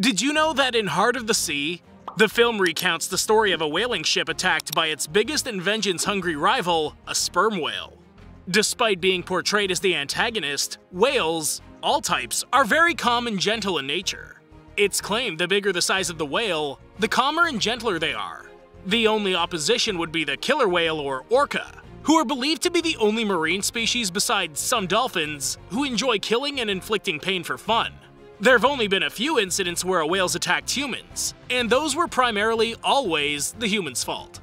Did you know that in Heart of the Sea, the film recounts the story of a whaling ship attacked by its biggest and vengeance-hungry rival, a sperm whale? Despite being portrayed as the antagonist, whales, all types, are very calm and gentle in nature. It's claimed the bigger the size of the whale, the calmer and gentler they are. The only opposition would be the killer whale or orca, who are believed to be the only marine species besides some dolphins who enjoy killing and inflicting pain for fun. There have only been a few incidents where a whale's attacked humans, and those were primarily always the human's fault.